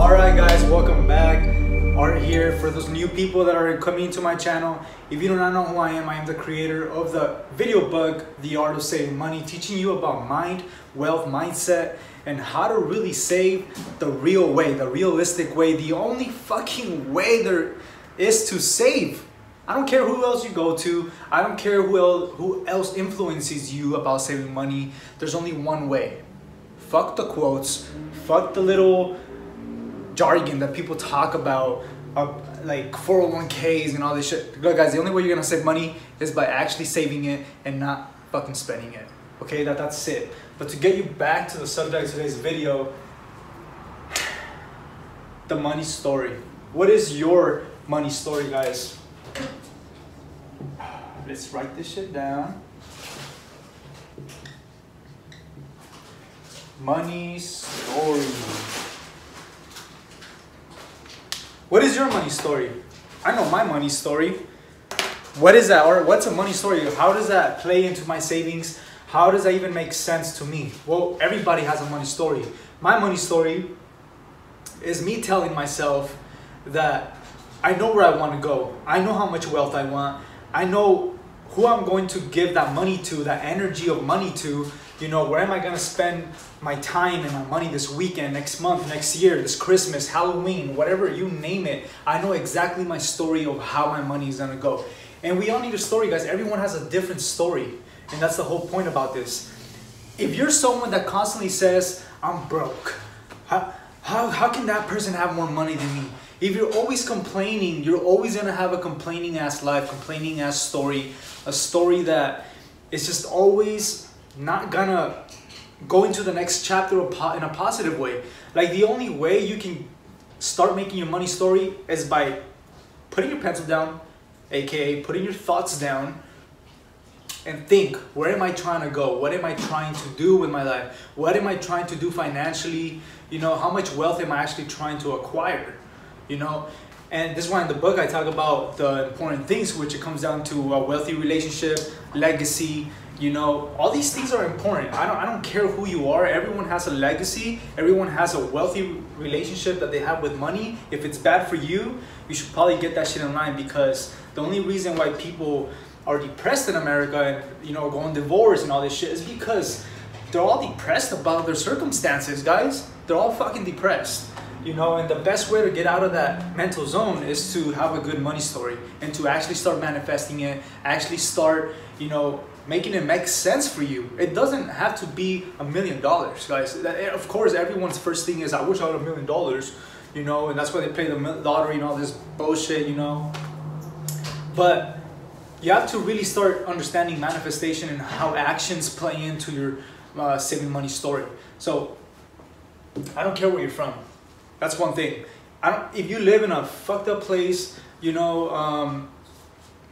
Alright guys, welcome back. Art here. For those new people that are coming to my channel, if you do not know who I am the creator of the video book, The Art of Saving Money, teaching you about mind, wealth, mindset, and how to really save the real way, the realistic way, the only fucking way there is to save. I don't care who else you go to. I don't care who else influences you about saving money. There's only one way. Fuck the quotes. Fuck the little jargon that people talk about, like 401ks and all this shit. Look guys, the only way you're gonna save money is by actually saving it and not fucking spending it. Okay, that's it. But to get you back to the subject of today's video, the money story. What is your money story, guys? Let's write this shit down. Money story. What is your money story? I know my money story. What is that? Or what's a money story? How does that play into my savings? How does that even make sense to me? Well, everybody has a money story. My money story is me telling myself that I know where I want to go. I know how much wealth I want. I know who I'm going to give that money to, that energy of money to. You know, where am I going to spend my time and my money this weekend, next month, next year, this Christmas, Halloween, whatever, you name it. I know exactly my story of how my money is going to go. And we all need a story, guys. Everyone has a different story. And that's the whole point about this. If you're someone that constantly says, I'm broke, how can that person have more money than me? If you're always complaining, you're always going to have a complaining ass life, complaining ass story, a story that is just always not gonna go into the next chapter in a positive way. Like, the only way you can start making your money story is by putting your pencil down, aka putting your thoughts down, and think, where am I trying to go? What am I trying to do with my life? What am I trying to do financially? You know, how much wealth am I actually trying to acquire? You know, and this is why in the book I talk about the important things, which it comes down to a wealthy relationship, legacy. You know, all these things are important. I don't care who you are. Everyone has a legacy. Everyone has a wealthy relationship that they have with money. If it's bad for you, you should probably get that shit in line, because the only reason why people are depressed in America and, you know, going divorce and all this shit is because they're all depressed about their circumstances, guys. They're all fucking depressed. You know, and the best way to get out of that mental zone is to have a good money story and to actually start manifesting it, actually start, you know, making it make sense for you. It doesn't have to be $1 million, guys. Of course, everyone's first thing is, I wish I had $1 million, you know, and that's why they play the lottery and all this bullshit, you know. But you have to really start understanding manifestation and how actions play into your saving money story. So I don't care where you're from. That's one thing. If you live in a fucked up place, you know,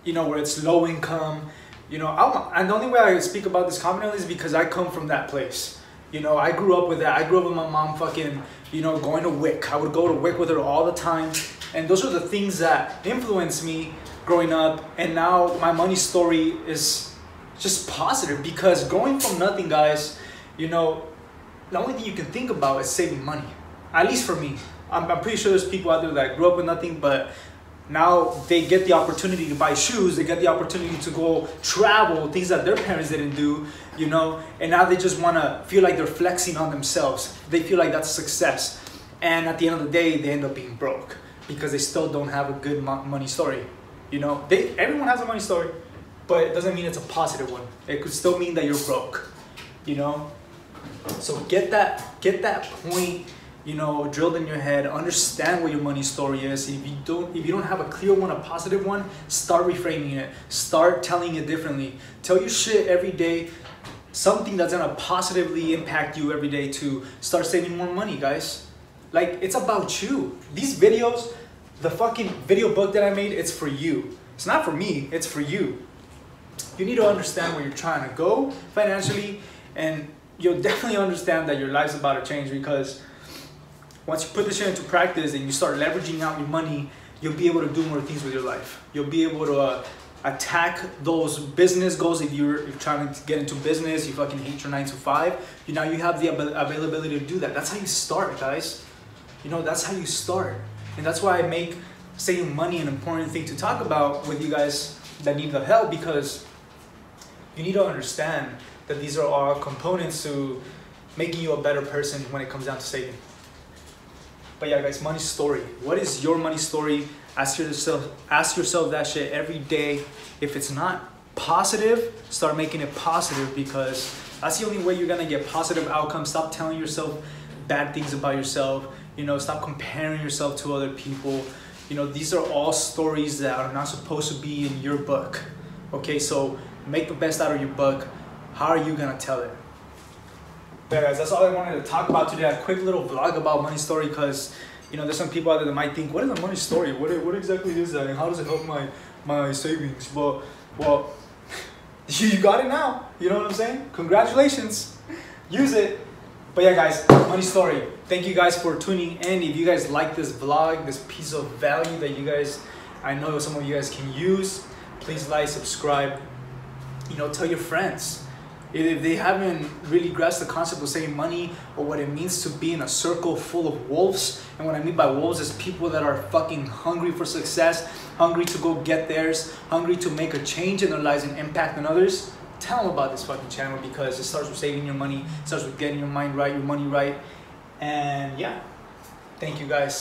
where it's low income, you know, and the only way I speak about this confidently is because I come from that place. You know, I grew up with that. I grew up with my mom fucking, you know, going to WIC. I would go to WIC with her all the time. And those are the things that influenced me growing up. And now my money story is just positive, because going from nothing, guys, you know, the only thing you can think about is saving money. At least for me. I'm pretty sure there's people out there that grew up with nothing, but now they get the opportunity to buy shoes, they get the opportunity to go travel, things that their parents didn't do, you know, and now they just want to feel like they're flexing on themselves. They feel like that's success. And at the end of the day, they end up being broke because they still don't have a good money story. You know, everyone has a money story, but it doesn't mean it's a positive one. It could still mean that you're broke, you know? So get that point, you know, drilled in your head. Understand what your money story is. If you don't have a clear one, a positive one, start reframing it. Start telling it differently. Tell your shit every day, something that's gonna positively impact you every day to start saving more money, guys. Like, it's about you. These videos, the fucking video book that I made, it's for you. It's not for me, it's for you. You need to understand where you're trying to go financially, and you'll definitely understand that your life's about to change, because once you put this shit into practice and you start leveraging out your money, you'll be able to do more things with your life. You'll be able to attack those business goals. If you're trying to get into business, you fucking hate your 9 to 5, you have the availability to do that. That's how you start, guys. You know, that's how you start. And that's why I make saving money an important thing to talk about with you guys that need the help, because you need to understand that these are all components to making you a better person when it comes down to saving. But yeah, guys, money story. What is your money story? Ask yourself that shit every day. If it's not positive, start making it positive, because that's the only way you're gonna get positive outcomes. Stop telling yourself bad things about yourself. You know, stop comparing yourself to other people. You know, these are all stories that are not supposed to be in your book. Okay, so make the best out of your book. How are you gonna tell it? Yeah, guys, that's all I wanted to talk about today. A quick little vlog about money story, because you know there's some people out there that might think, what is a money story? What exactly is that, and how does it help my savings? Well, you got it now. You know what I'm saying? Congratulations. Use it. But yeah, guys, money story. Thank you guys for tuning in. If you guys like this vlog, this piece of value that you guys, I know some of you guys can use, please like, subscribe. You know, tell your friends. If they haven't really grasped the concept of saving money or what it means to be in a circle full of wolves, and what I mean by wolves is people that are fucking hungry for success, hungry to go get theirs, hungry to make a change in their lives and impact on others, tell them about this fucking channel, because it starts with saving your money, it starts with getting your mind right, your money right, and yeah, thank you guys.